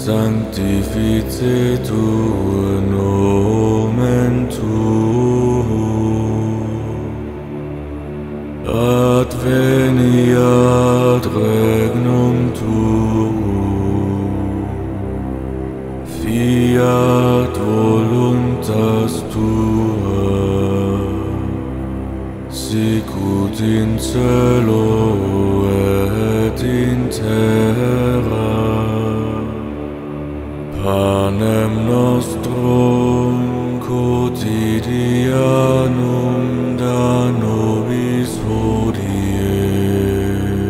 Sanctificetur nomen tuum, adveniat regnum tuum, fiat voluntas tua, sicut in cielo et in terra. Panem nostrum quotidianum da nobis hodie,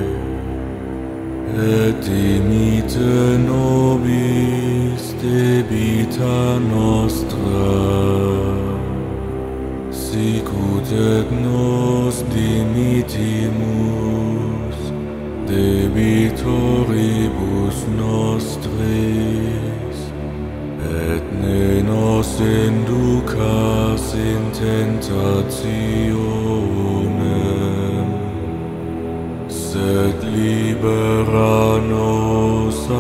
et dimitte nobis debita nostra, sicut et nos dimittimus debitoribus nostris, et ne nos inducas in tentationem, sed libera nos a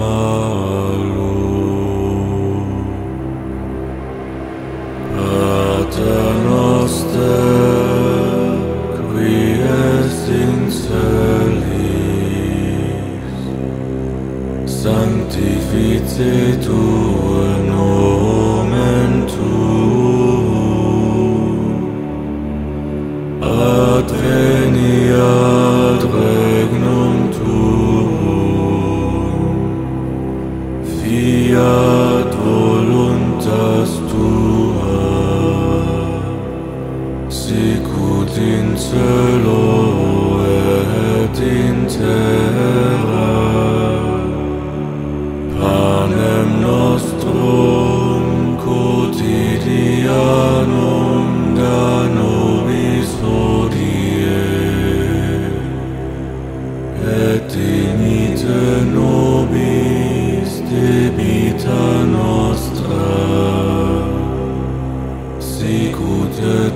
malo. Pater noster, qui es in celis, sanctificetur nomen tuum, adveniat regnum tuum, fiat voluntas tua, sicut in cielo et in terra. Panem nostrum quotidianum da nobis hodie, et dimitte nobis debita nostra, sicut et